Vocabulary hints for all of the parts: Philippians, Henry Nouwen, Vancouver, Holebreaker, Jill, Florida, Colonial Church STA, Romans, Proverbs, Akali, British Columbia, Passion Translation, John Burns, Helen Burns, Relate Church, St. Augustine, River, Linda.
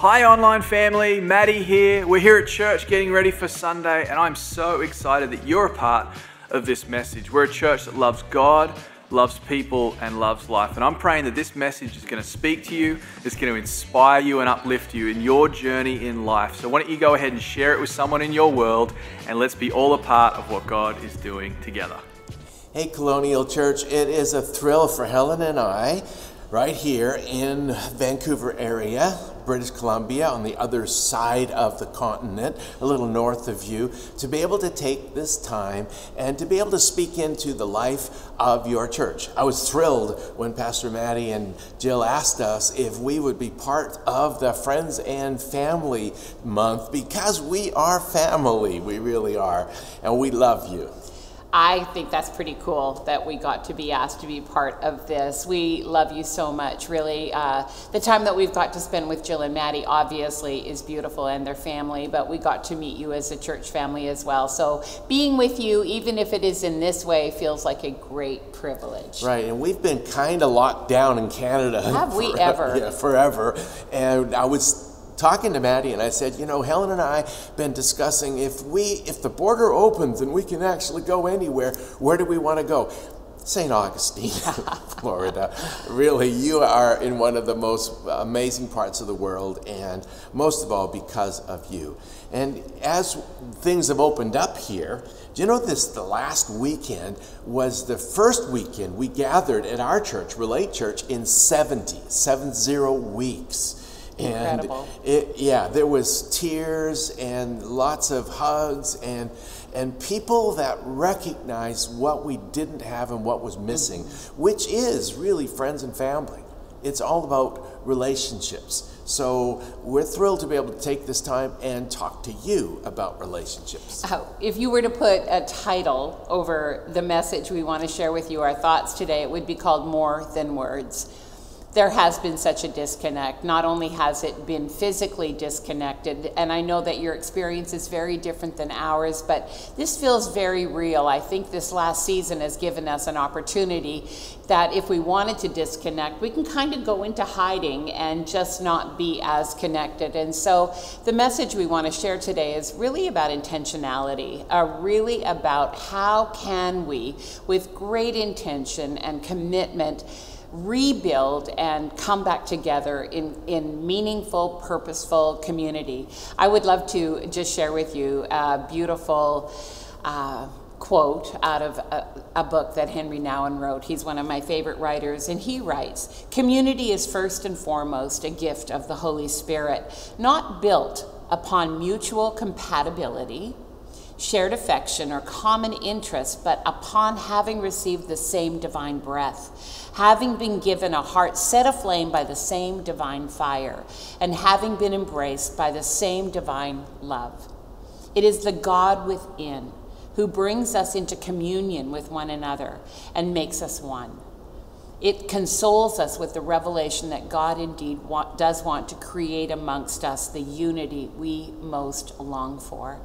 Hi online family, Maddie here. We're here at church getting ready for Sunday, and I'm so excited that you're a part of this message. We're a church that loves God, loves people, and loves life. And I'm praying that this message is going to speak to you, it's going to inspire you and uplift you in your journey in life. So why don't you go ahead and share it with someone in your world, and let's be all a part of what God is doing together. Hey Colonial Church, it is a thrill for Helen and I right here in Vancouver area, British Columbia, on the other side of the continent, a little north of you, to be able to take this time and to be able to speak into the life of your church. I was thrilled when Pastor Maddie and Jill asked us if we would be part of the Friends and Family Month, because we are family, we really are, and we love you. I think that's pretty cool that we got to be asked to be part of this. We love you so much, really. The time that we've got to spend with Jill and Maddie obviously is beautiful, and their family, but we got to meet you as a church family as well. So being with you, even if it is in this way, feels like a great privilege. Right, and we've been kind of locked down in Canada. Have we ever? Yeah, forever. And I was talking to Maddie and I said, you know, Helen and I have been discussing if the border opens and we can actually go anywhere, where do we want to go? St. Augustine, Florida. Really, you are in one of the most amazing parts of the world, and most of all because of you. And as things have opened up here, do you know this? The last weekend was the first weekend we gathered at our church, Relate Church, in 70 weeks. And there was tears and lots of hugs and people that recognized what we didn't have and what was missing, which is really friends and family. It's all about relationships. So we're thrilled to be able to take this time and talk to you about relationships. If you were to put a title over the message we want to share with you, our thoughts today, it would be called More Than Words. There has been such a disconnect. Not only has it been physically disconnected, and I know that your experience is very different than ours, but this feels very real. I think this last season has given us an opportunity that if we wanted to disconnect, we can kind of go into hiding and just not be as connected. And so the message we want to share today is really about intentionality, really about how can we, with great intention and commitment, rebuild and come back together in meaningful, purposeful community. I would love to just share with you a beautiful quote out of a book that Henry Nouwen wrote. He's one of my favorite writers, and he writes, "Community is first and foremost a gift of the Holy Spirit, not built upon mutual compatibility, shared affection, or common interest, but upon having received the same divine breath, having been given a heart set aflame by the same divine fire, and having been embraced by the same divine love. It is the God within who brings us into communion with one another and makes us one. It consoles us with the revelation that God indeed does want to create amongst us the unity we most long for."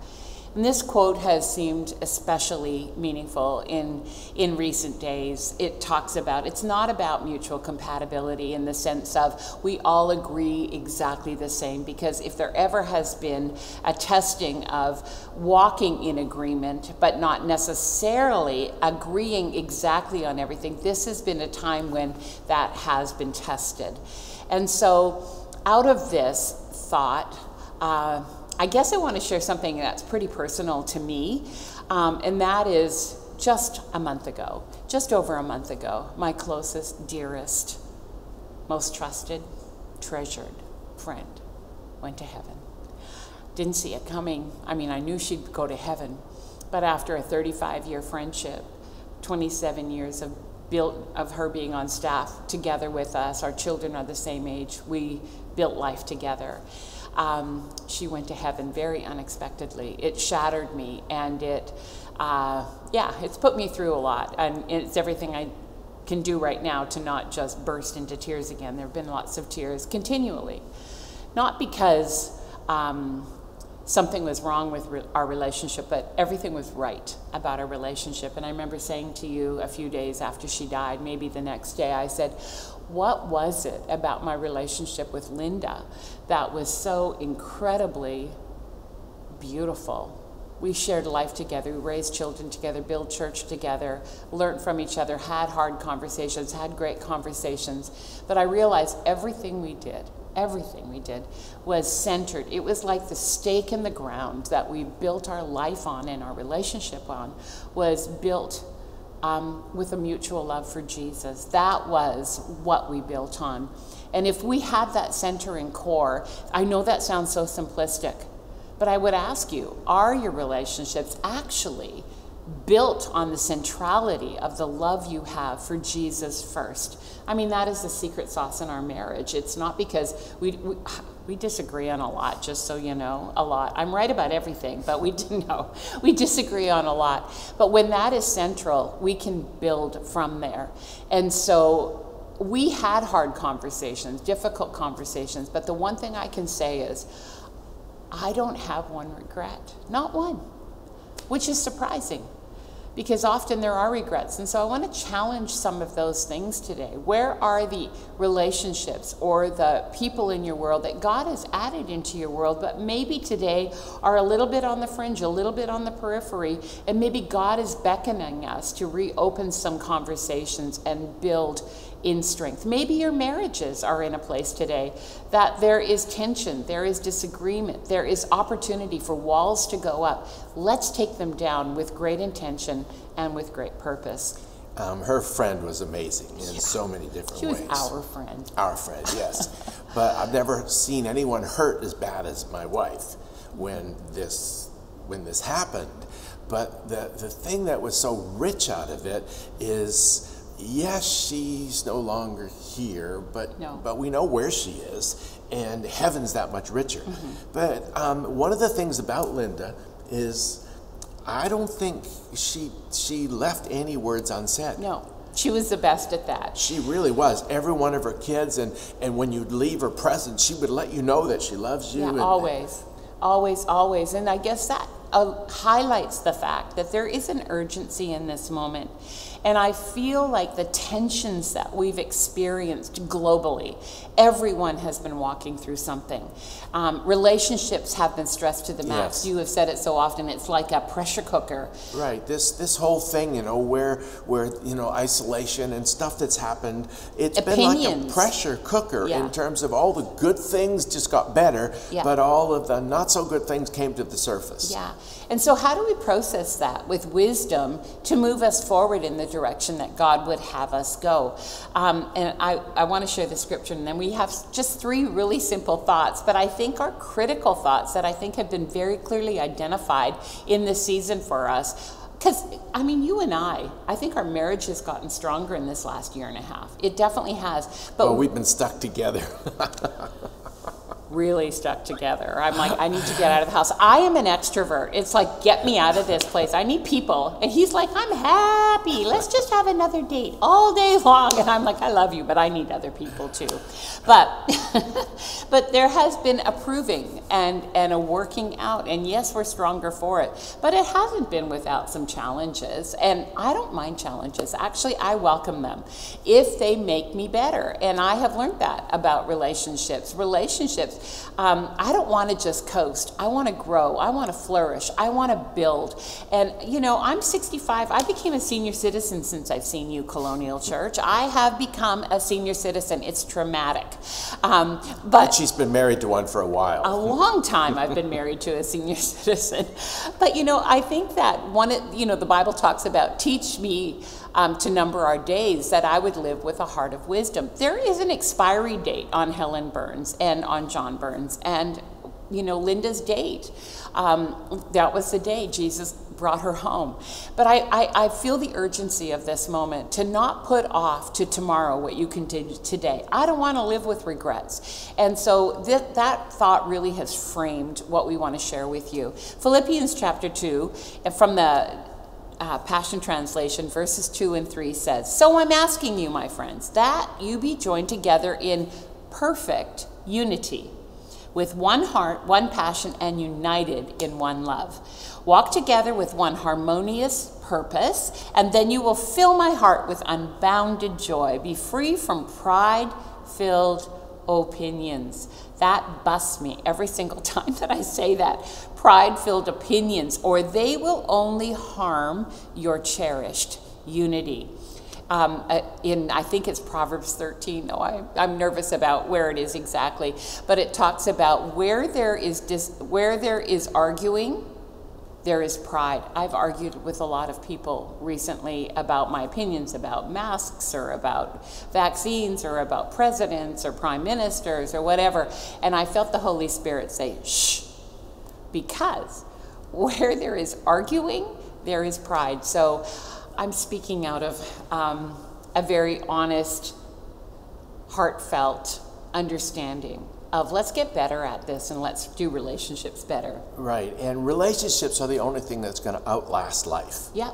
And this quote has seemed especially meaningful in recent days. It talks about, it's not about mutual compatibility in the sense of we all agree exactly the same, because if there ever has been a testing of walking in agreement, but not necessarily agreeing exactly on everything, this has been a time when that has been tested. And so out of this thought, I guess I want to share something that's pretty personal to me, and that is just over a month ago, my closest, dearest, most trusted, treasured friend went to heaven. Didn't see it coming. I mean, I knew she'd go to heaven, but after a 35-year friendship, 27 years of her being on staff together with us, our children are the same age, we built life together. She went to heaven very unexpectedly. It shattered me, and it's put me through a lot, and it's everything I can do right now to not just burst into tears again. There have been lots of tears continually, not because something was wrong with our relationship, but everything was right about our relationship. And I remember saying to you a few days after she died, maybe the next day, I said, what was it about my relationship with Linda that was so incredibly beautiful? We shared life together, we raised children together, built church together, learned from each other, had hard conversations, had great conversations, that I realized everything we did was centered. It was like the stake in the ground that we built our life on and our relationship on was built with a mutual love for Jesus. That was what we built on. And if we have that centering core, I know that sounds so simplistic, but I would ask you, are your relationships actually built on the centrality of the love you have for Jesus first? I mean, that is the secret sauce in our marriage. It's not because we disagree on a lot, just so you know, a lot. I'm right about everything, but we disagree on a lot. But when that is central, we can build from there. And so we had hard conversations, difficult conversations, but the one thing I can say is, I don't have one regret, not one, which is surprising because often there are regrets. And so I want to challenge some of those things today. Where are the relationships or the people in your world that God has added into your world, but maybe today are a little bit on the fringe, a little bit on the periphery, and maybe God is beckoning us to reopen some conversations and build in strength. Maybe your marriages are in a place today that there is tension, there is disagreement, there is opportunity for walls to go up. Let's take them down with great intention and with great purpose. Her friend was amazing in so many different ways. She was our friend. Our friend, yes. But I've never seen anyone hurt as bad as my wife when this happened. But the thing that was so rich out of it is, yes, she's no longer here, but we know where she is, and heaven's that much richer. Mm-hmm. But one of the things about Linda is I don't think she left any words unsaid. No. She was the best at that. She really was. Every one of her kids, and when you'd leave her present, she would let you know that she loves you. Yeah, always. Always, always. And I guess that highlights the fact that there is an urgency in this moment. And I feel like the tensions that we've experienced globally, everyone has been walking through something. Relationships have been stressed to the max. Yes. You have said it so often, it's like a pressure cooker. Right, this whole thing, you know, where you know, isolation and stuff that's happened, it's been like a pressure cooker in terms of all the good things just got better, but all of the not so good things came to the surface. Yeah. And so how do we process that with wisdom to move us forward in the direction that God would have us go? And I want to share the scripture, and then we have just three really simple thoughts, but I think are critical thoughts that I think have been very clearly identified in this season for us. Because, I mean, you and I think our marriage has gotten stronger in this last year and a half. It definitely has. But we've been stuck together. Really stuck together. I'm like, I need to get out of the house. I am an extrovert. It's like, get me out of this place. I need people. And he's like, I'm happy. Let's just have another date all day long. And I'm like, I love you, but I need other people too. But but there has been a proving and a working out. And yes, we're stronger for it. But it hasn't been without some challenges. And I don't mind challenges. Actually, I welcome them if they make me better. And I have learned that about relationships. I don't want to just coast. I want to grow. I want to flourish. I want to build. And, you know, I'm 65. I became a senior citizen since I've seen you, Colonial Church. I have become a senior citizen. It's traumatic. But she's been married to one for a while. A long time I've been married to a senior citizen. But, you know, I think that the Bible talks about teach me to number our days, that I would live with a heart of wisdom. There is an expiry date on Helen Burns and on John Burns and, you know, Linda's date. That was the day Jesus brought her home. But I feel the urgency of this moment to not put off to tomorrow what you can do today. I don't want to live with regrets. And so that thought really has framed what we want to share with you. Philippians chapter 2, from the Passion Translation, verses 2 and 3 says, "So I'm asking you, my friends, that you be joined together in perfect unity. with one heart, one passion, and united in one love. Walk together with one harmonious purpose, and then you will fill my heart with unbounded joy. Be free from pride-filled opinions. That busts me every single time that I say that. Pride-filled opinions, or they will only harm your cherished unity. I think it's Proverbs 13, though I'm nervous about where it is exactly, but it talks about where there is arguing, there is pride. I've argued with a lot of people recently about my opinions about masks or about vaccines or about presidents or prime ministers or whatever, and I felt the Holy Spirit say, shh, because where there is arguing, there is pride. So I'm speaking out of a very honest, heartfelt understanding of let's get better at this and let's do relationships better. Right, and relationships are the only thing that's going to outlast life. Yeah.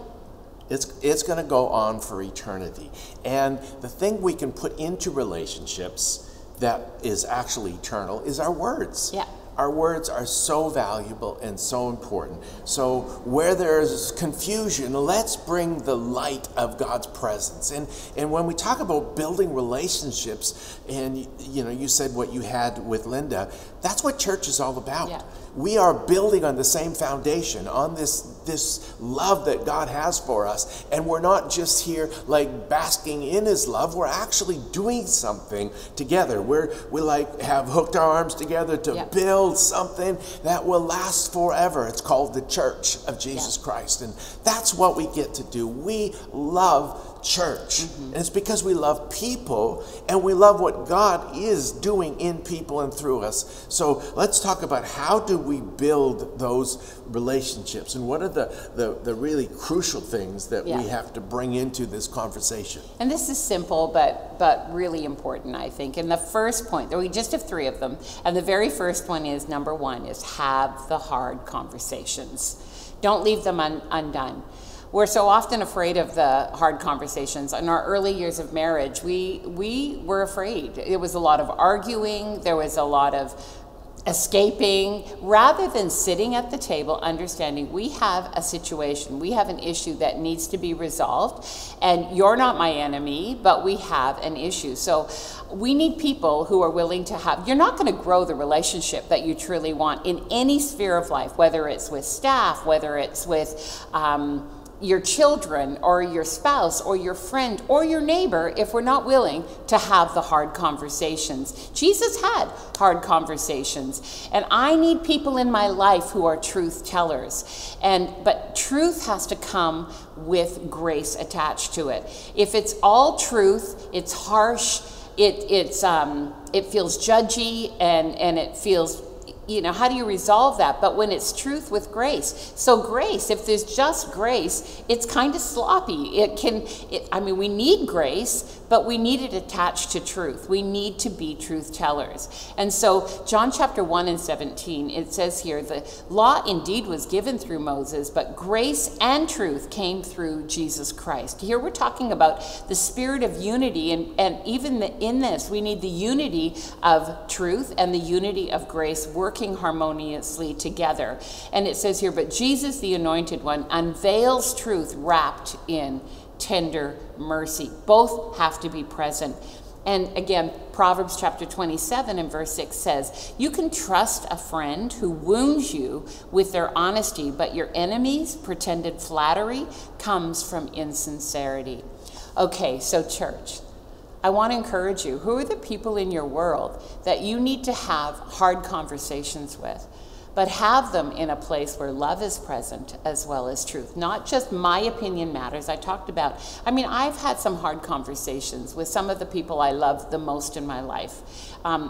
It's going to go on for eternity. And the thing we can put into relationships that is actually eternal is our words. Yeah. Our words are so valuable and so important. So where there's confusion, let's bring the light of God's presence. And when we talk about building relationships, and you know, you said what you had with Linda, that's what church is all about. Yeah. We are building on the same foundation, on this love that God has for us. And we're not just here like basking in his love. We're actually doing something together. We like have hooked our arms together to yep. build something that will last forever. It's called the Church of Jesus yep. Christ. And that's what we get to do. We love church. Mm-hmm. And it's because we love people and we love what God is doing in people and through us. So let's talk about how do we build those relationships and what are the really crucial things that yeah. we have to bring into this conversation. And this is simple but really important, I think. And the first point, we just have three of them, and the very first one is number one is have the hard conversations. Don't leave them undone. We're so often afraid of the hard conversations. In our early years of marriage, we were afraid. It was a lot of arguing. There was a lot of escaping, rather than sitting at the table, understanding we have a situation, we have an issue that needs to be resolved, and you're not my enemy, but we have an issue. So we need people who are willing to have, you're not going to grow the relationship that you truly want in any sphere of life, whether it's with staff, whether it's with, your children or your spouse or your friend or your neighbor if we're not willing to have the hard conversations. Jesus had hard conversations, and I need people in my life who are truth tellers. But truth has to come with grace attached to it. If it's all truth, it's harsh, it feels judgy, and it feels, you know, how do you resolve that? But when it's truth with grace. So grace, if there's just grace, it's kind of sloppy. We need grace, but we need it attached to truth. We need to be truth tellers. And so John chapter 1 and 17, it says here, the law indeed was given through Moses, but grace and truth came through Jesus Christ. Here we're talking about the spirit of unity, and even in this, we need the unity of truth and the unity of grace working harmoniously together. And it says here, but Jesus, the anointed one, unveils truth wrapped in tender mercy. Both have to be present. And again, Proverbs chapter 27 and verse 6 says, you can trust a friend who wounds you with their honesty, but your enemy's pretended flattery comes from insincerity. Okay, so church, I want to encourage you. Who are the people in your world that you need to have hard conversations with? But have them in a place where love is present as well as truth. Not just my opinion matters. I've had some hard conversations with some of the people I love the most in my life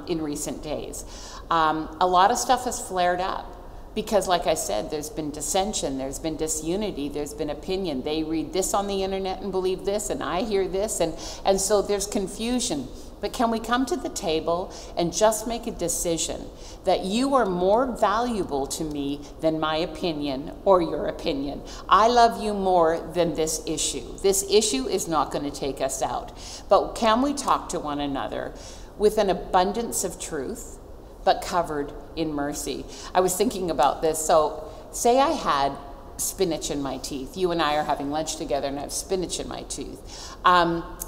in recent days. A lot of stuff has flared up. Because like I said, there's been dissension, there's been disunity, there's been opinion. They read this on the internet and believe this, and I hear this, and so there's confusion. But can we come to the table and just make a decision that you are more valuable to me than my opinion or your opinion? I love you more than this issue. This issue is not going to take us out. But can we talk to one another with an abundance of truth, but covered in mercy. I was thinking about this. So say I had spinach in my teeth. You and I are having lunch together and I have spinach in my tooth.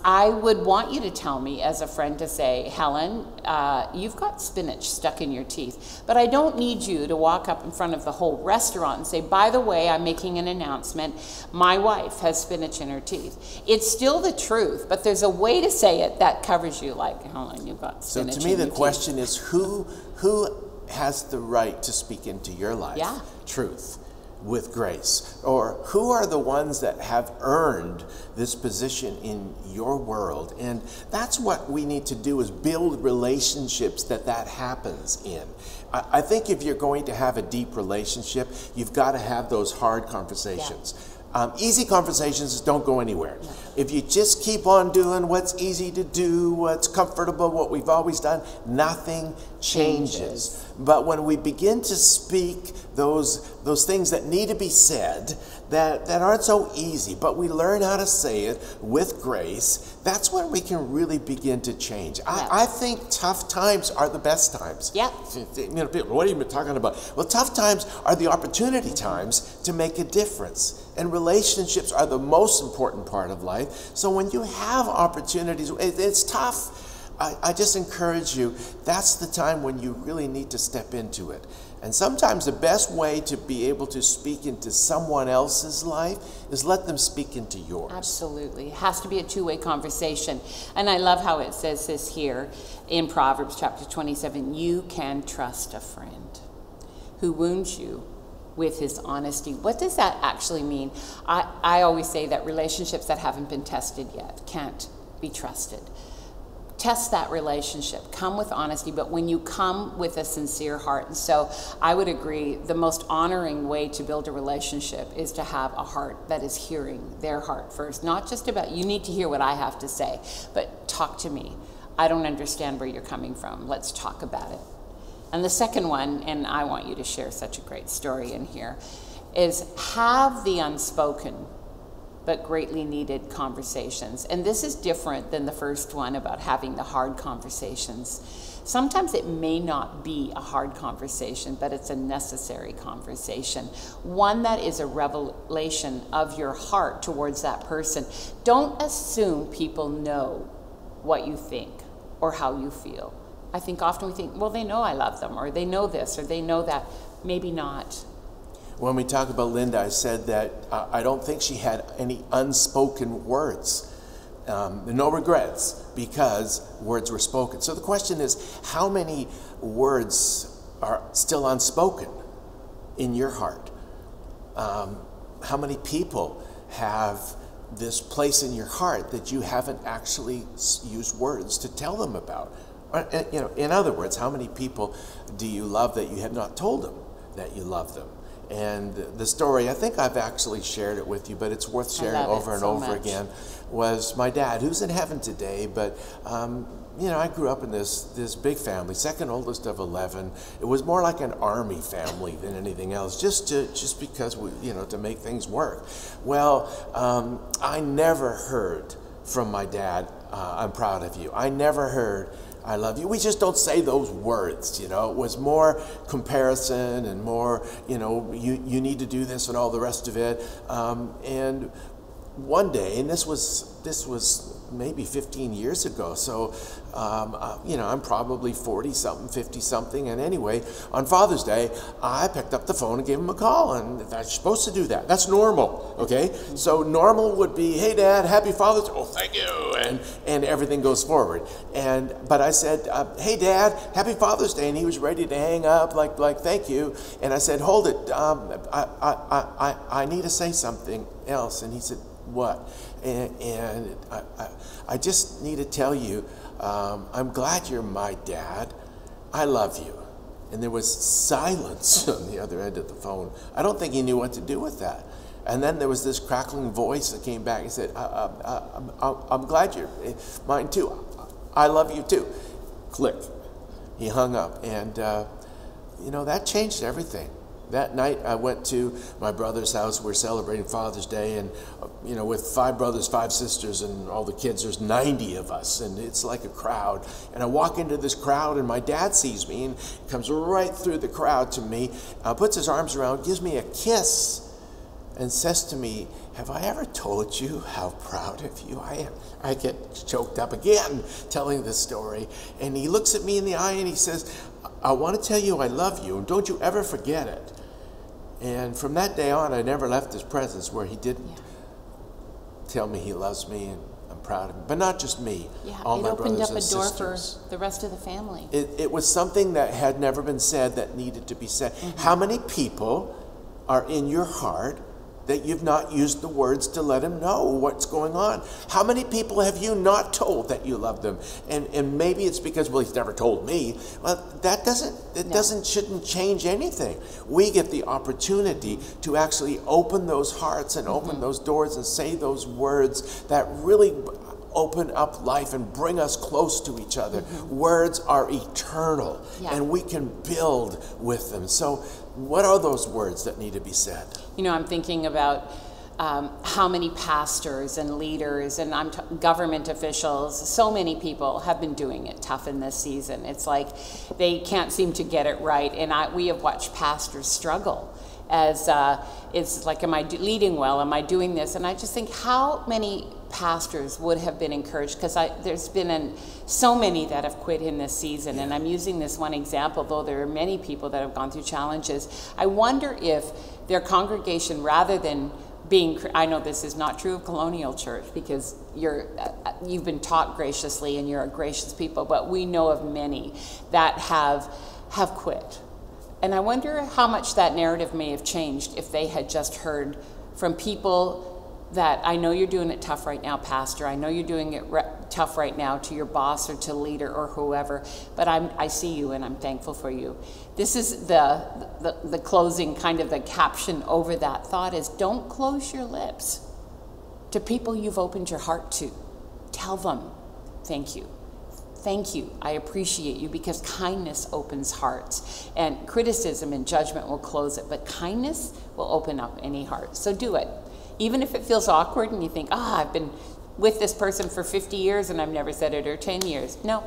I would want you to tell me as a friend to say, Helen, you've got spinach stuck in your teeth, but I don't need you to walk up in front of the whole restaurant and say, by the way, I'm making an announcement. My wife has spinach in her teeth. It's still the truth, but there's a way to say it that covers you, like, Helen, you've got spinach in your teeth. So to me, the question is who has the right to speak into your life? Yeah. Truth. With grace? Or who are the ones that have earned this position in your world? And that's what we need to do, is build relationships that happens in. I think if you're going to have a deep relationship, you've got to have those hard conversations. Yeah. Easy conversations don't go anywhere. Yeah. If you just keep on doing what's easy to do, what's comfortable, what we've always done, nothing changes. But when we begin to speak those things that need to be said, that aren't so easy, but we learn how to say it with grace, that's when we can really begin to change. Yeah. I think tough times are the best times. Yeah. You know, people, what are you talking about? Well, tough times are the opportunity times to make a difference. And relationships are the most important part of life. So when you have opportunities, it's tough. I just encourage you, that's the time when you really need to step into it. And sometimes the best way to be able to speak into someone else's life is let them speak into yours. Absolutely. It has to be a two-way conversation. And I love how it says this here in Proverbs chapter 27, you can trust a friend who wounds you with his honesty. What does that actually mean? I always say that relationships that haven't been tested yet can't be trusted. Test that relationship, come with honesty, but when you come with a sincere heart. And so I would agree, the most honoring way to build a relationship is to have a heart that is hearing their heart first. Not just about, you need to hear what I have to say, but talk to me. I don't understand where you're coming from. Let's talk about it. And the second one, and I want you to share such a great story in here, is have the unspoken but greatly needed conversations. And this is different than the first one about having the hard conversations. Sometimes it may not be a hard conversation, but it's a necessary conversation. One that is a revelation of your heart towards that person. Don't assume people know what you think or how you feel. I think often we think, well, they know I love them, or they know this, or they know that. Maybe not. When we talk about Linda, I said that I don't think she had any unspoken words. No regrets, because words were spoken. So the question is, how many words are still unspoken in your heart? How many people have this place in your heart that you haven't actually used words to tell them about? Or, you know, in other words, how many people do you love that you have not told them that you love them? And the story, I think I've actually shared it with you, but it's worth sharing over and over again, was my dad, who's in heaven today, but you know, I grew up in this big family, second oldest of 11. It was more like an army family than anything else, just because we, you know, to make things work. Well, I never heard from my dad, I'm proud of you. I never heard, I love you. We just don't say those words, you know. It was more comparison and more, you know, you need to do this and all the rest of it. And one day, and this was maybe 15 years ago, so you know, I'm probably 40-something, 50-something, and anyway, on Father's Day, I picked up the phone and gave him a call, and I'm supposed to do that. That's normal, okay? So normal would be, hey, Dad, happy Father's Day. Oh, thank you, and everything goes forward. But I said, hey, Dad, happy Father's Day, and he was ready to hang up, like thank you, and I said, hold it, I need to say something else, and he said, what? And I just need to tell you, I'm glad you're my dad. I love you. And there was silence on the other end of the phone. I don't think he knew what to do with that. And then there was this crackling voice that came back and said, I'm glad you're mine too. I love you too. Click. He hung up. And, you know, that changed everything. That night I went to my brother's house. We're celebrating Father's Day, and you know, with 5 brothers, 5 sisters, and all the kids, there's 90 of us, and it's like a crowd. And I walk into this crowd, and my dad sees me and comes right through the crowd to me, puts his arms around, gives me a kiss, and says to me, "Have I ever told you how proud of you I am?" I get choked up again telling this story, and he looks at me in the eye and he says, "I want to tell you I love you, and don't you ever forget it." And from that day on, I never left his presence where he didn't tell me he loves me and I'm proud of him. But not just me, all my brothers and sisters. It opened up a door for the rest of the family. It was something that had never been said that needed to be said. Mm-hmm. How many people are in your heart that you've not used the words to let them know what's going on? How many people have you not told that you love them? And maybe it's because, well, he's never told me. Well, that shouldn't change anything. We get the opportunity to actually open those hearts and open those doors and say those words that really open up life and bring us close to each other. Words are eternal, and we can build with them. So what are those words that need to be said? You know, I'm thinking about how many pastors and leaders and government officials, so many people have been doing it tough in this season. It's like they can't seem to get it right. And we have watched pastors struggle as it's like, am I leading well? Am I doing this? And I just think how many pastors would have been encouraged, because there's been so many that have quit in this season, and I'm using this one example, though there are many people that have gone through challenges. I wonder if their congregation, rather than being, I know this is not true of Colonial Church because you've been taught graciously and you're a gracious people, but we know of many that have quit. And I wonder how much that narrative may have changed if they had just heard from people that, I know you're doing it tough right now, Pastor. I know you're doing it tough right now, to your boss or to leader or whoever, but I see you and I'm thankful for you. This is the closing, kind of the caption over that thought is, don't close your lips to people you've opened your heart to. Tell them, thank you. Thank you, I appreciate you, because kindness opens hearts, and criticism and judgment will close it, but kindness will open up any heart. So do it. Even if it feels awkward and you think, I've been with this person for 50 years and I've never said it, or 10 years. No,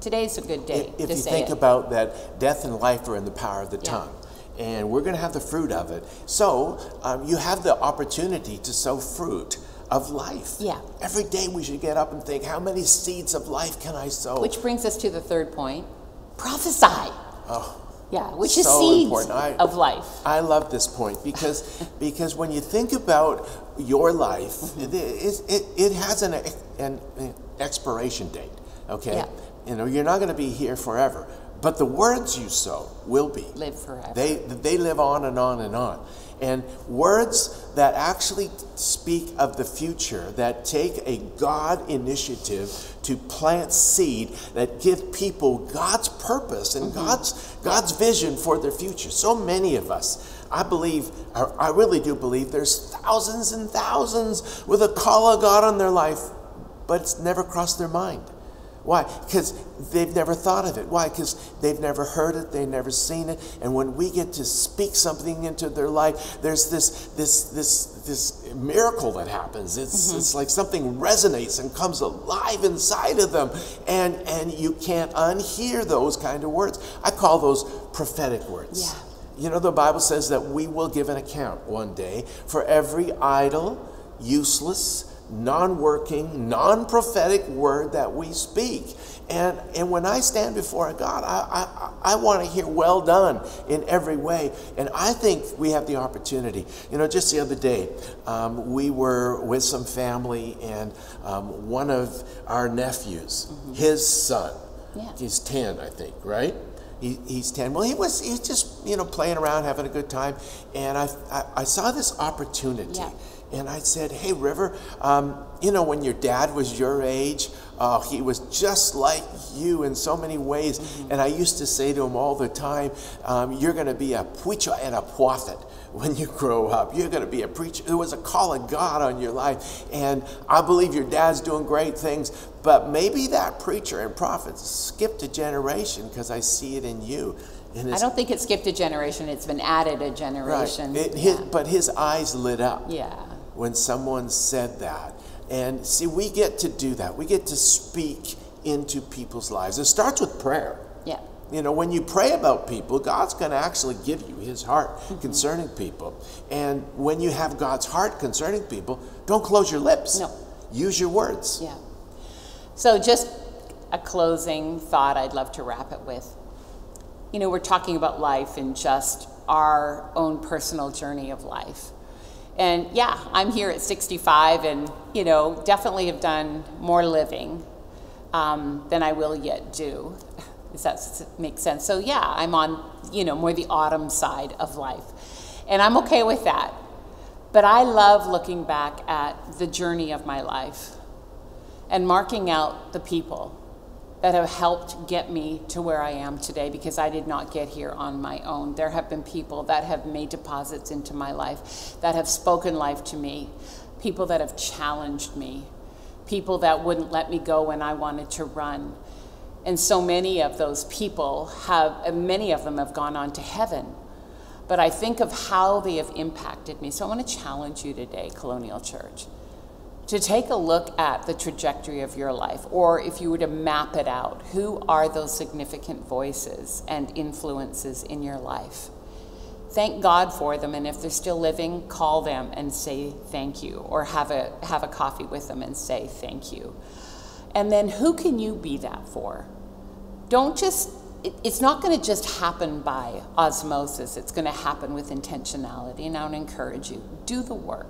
today's a good day to say it. If you think about that, death and life are in the power of the tongue. And we're going to have the fruit of it. So you have the opportunity to sow fruit of life. Yeah. Every day we should get up and think, how many seeds of life can I sow? Which brings us to the third point, prophesy. Yeah, which is seeds of life. I love this point because when you think about your life, it has an expiration date. Okay, you know, you're not going to be here forever, but the words you sow will be live forever. They live on and on and on. And words that actually speak of the future, that take a God initiative to plant seed, that give people God's purpose and God's vision for their future. So many of us, I really do believe there's thousands and thousands with a call of God on their life, but it's never crossed their mind. Why? Because they've never thought of it. Why? Because they've never heard it, they've never seen it. And when we get to speak something into their life, there's this miracle that happens. It's like something resonates and comes alive inside of them. And you can't unhear those kind of words. I call those prophetic words. Yeah. You know, the Bible says that we will give an account one day for every idle, useless, non-working, non-prophetic word that we speak. And when I stand before God, I want to hear well done in every way. And I think we have the opportunity. You know, just the other day, we were with some family, and one of our nephews, his son, he's 10, I think, right? He's 10. Well, he's just, you know, playing around, having a good time. And I saw this opportunity. Yeah. And I said, hey, River, you know, when your dad was your age, he was just like you in so many ways. And I used to say to him all the time, you're going to be a preacher and a prophet when you grow up. You're going to be a preacher. There was a call of God on your life. And I believe your dad's doing great things. But maybe that preacher and prophet skipped a generation, because I see it in you. And I don't think it skipped a generation. It's been added a generation. Right. But his eyes lit up when someone said that. And see, we get to do that. We get to speak into people's lives. It starts with prayer. Yeah. You know, when you pray about people, God's going to actually give you his heart concerning people. And when you have God's heart concerning people, don't close your lips. No. Use your words. Yeah. So just a closing thought I'd love to wrap it with. You know, we're talking about life and just our own personal journey of life. And yeah, I'm here at 65 and, you know, definitely have done more living than I will yet do. Does that make sense? So yeah, I'm on, you know, more the autumn side of life. And I'm okay with that. But I love looking back at the journey of my life and marking out the people that have helped get me to where I am today, because I did not get here on my own. There have been people that have made deposits into my life, that have spoken life to me, people that have challenged me, people that wouldn't let me go when I wanted to run. And so many of those people have, many of them have gone on to heaven. But I think of how they have impacted me. So I want to challenge you today, Colonial Church, to take a look at the trajectory of your life, or if you were to map it out, who are those significant voices and influences in your life? Thank God for them, and if they're still living, call them and say thank you, or have a coffee with them and say thank you. And then who can you be that for? Don't just, it's not going to just happen by osmosis. It's going to happen with intentionality, and I would encourage you, do the work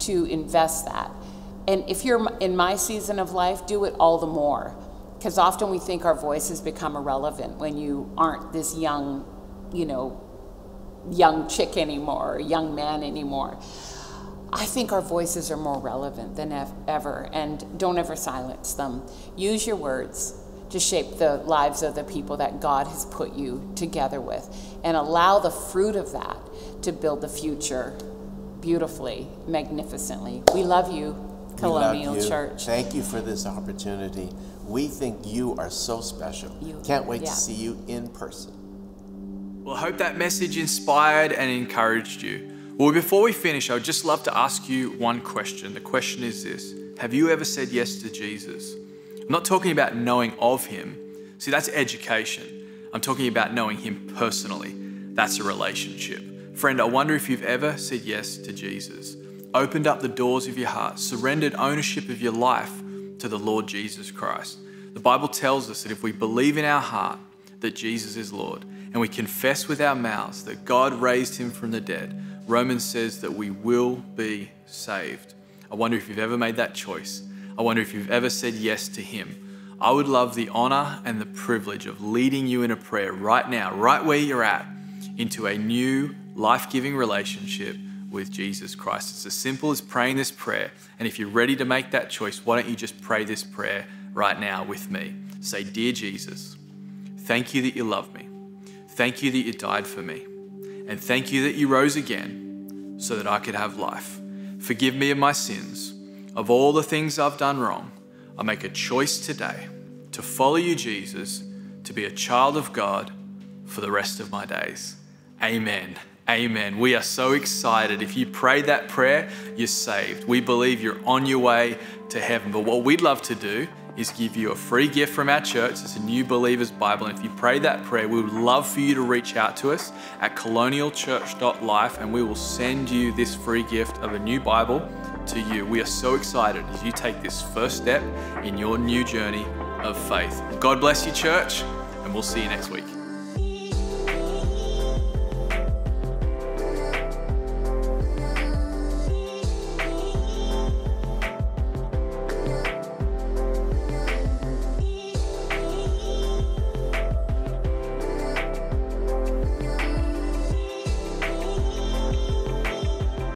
to invest that. And if you're in my season of life, do it all the more, because often we think our voices become irrelevant when you aren't this young, you know, young chick anymore, or young man anymore. I think our voices are more relevant than ever, and don't ever silence them. Use your words to shape the lives of the people that God has put you together with, and allow the fruit of that to build the future beautifully, magnificently. We love you, Colonial Church. Thank you for this opportunity. We think you are so special. Can't wait to see you in person. Well, I hope that message inspired and encouraged you. Well, before we finish, I would just love to ask you one question. The question is this: have you ever said yes to Jesus? I'm not talking about knowing of him. See, that's education. I'm talking about knowing him personally. That's a relationship. Friend, I wonder if you've ever said yes to Jesus, opened up the doors of your heart, surrendered ownership of your life to the Lord Jesus Christ. The Bible tells us that if we believe in our heart that Jesus is Lord, and we confess with our mouths that God raised him from the dead, Romans says that we will be saved. I wonder if you've ever made that choice. I wonder if you've ever said yes to him. I would love the honor and the privilege of leading you in a prayer right now, right where you're at, into a new life-giving relationship with Jesus Christ. It's as simple as praying this prayer. And if you're ready to make that choice, why don't you just pray this prayer right now with me? Say, "Dear Jesus, thank you that you love me. Thank you that you died for me. And thank you that you rose again so that I could have life. Forgive me of my sins, of all the things I've done wrong. I make a choice today to follow you, Jesus, to be a child of God for the rest of my days." Amen. Amen. We are so excited. If you prayed that prayer, you're saved. We believe you're on your way to heaven. But what we'd love to do is give you a free gift from our church. It's a New Believers Bible. And if you prayed that prayer, we would love for you to reach out to us at colonialchurch.life, and we will send you this free gift of a new Bible to you. We are so excited as you take this first step in your new journey of faith. God bless you, church, and we'll see you next week.